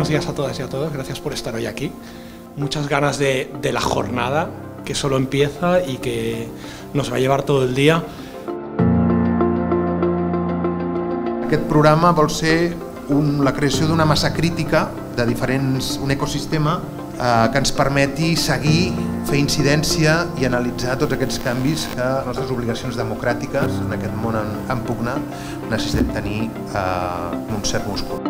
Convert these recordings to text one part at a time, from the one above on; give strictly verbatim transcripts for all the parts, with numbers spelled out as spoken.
buenos días a todas y a todos, gracias por estar hoy aquí. Muchas ganas de, de la jornada que solo empieza y que nos va a llevar todo el día. Aquest programa vol ser un, la creació d'una massa crítica de diferents, un ecosistema eh, que ens permeti seguir, fer incidència i analitzar tots aquests canvis que les nostres obligacions democràtiques en aquest món en, en pugna necessitem tenir eh, un cert múscul.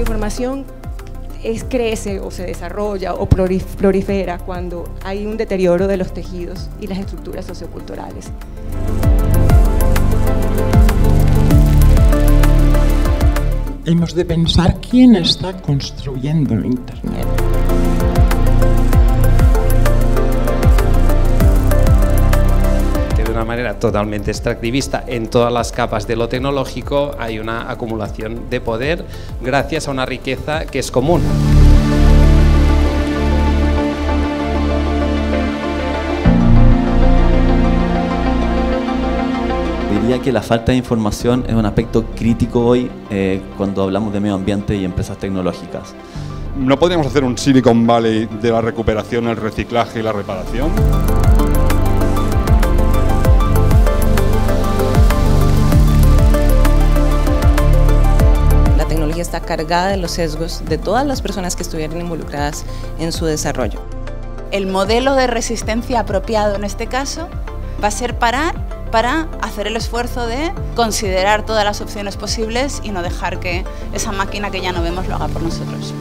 Información es, crece o se desarrolla o prolifera cuando hay un deterioro de los tejidos y las estructuras socioculturales. Hemos de pensar quién está construyendo Internet. De una manera totalmente extractivista en todas las capas de lo tecnológico hay una acumulación de poder gracias a una riqueza que es común. Diría que la falta de información es un aspecto crítico hoy eh, cuando hablamos de medio ambiente y empresas tecnológicas. ¿No podríamos hacer un Silicon Valley de la recuperación, el reciclaje y la reparación? Está cargada de los sesgos de todas las personas que estuvieron involucradas en su desarrollo. El modelo de resistencia apropiado en este caso va a ser parar para hacer el esfuerzo de considerar todas las opciones posibles y no dejar que esa máquina que ya no vemos lo haga por nosotros.